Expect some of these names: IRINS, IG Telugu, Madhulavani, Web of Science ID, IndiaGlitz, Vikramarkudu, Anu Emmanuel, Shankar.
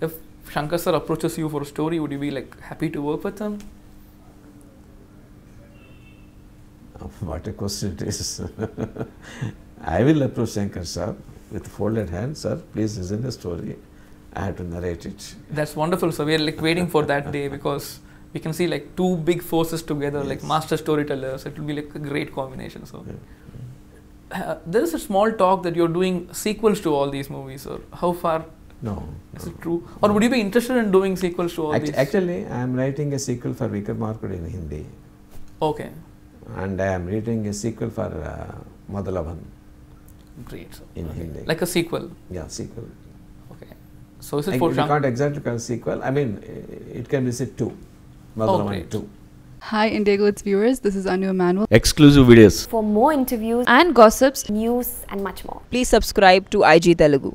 If Shankar sir approaches you for a story, would you be like happy to work with him? What a question it is. I will approach Shankar sir with folded hands. Sir, please listen the story. I have to narrate it. That's wonderful, sir. We are like waiting for that day, because we can see like two big forces together, yes, like master storytellers. It will be like a great combination. So there is a small talk that you're doing sequels to all these movies, sir. How far? No. Is it true? Or would you be interested in doing sequels to all these? Actually, I am writing a sequel for Vikramarkudu in Hindi. Okay. And I am reading a sequel for Madhulavani. Great. Sir. In Hindi. Like a sequel? Yeah, sequel. Okay. So is it for Shankar? I can't exactly call it sequel. I mean, it can be said two. Madhulavani 2. Hi IndiaGlitz viewers, this is Anu Emmanuel. Exclusive videos. For more interviews and gossips, news and much more, please subscribe to IG Telugu.